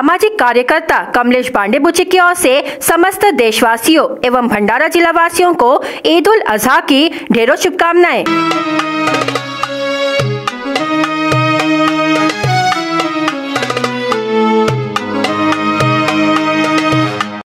सामाजिक कार्यकर्ता कमलेश बांदेबुचे की ओर से समस्त देशवासियों एवं भंडारा जिला वासियों को ईद उल अजहा की ढेरों शुभकामनाएं।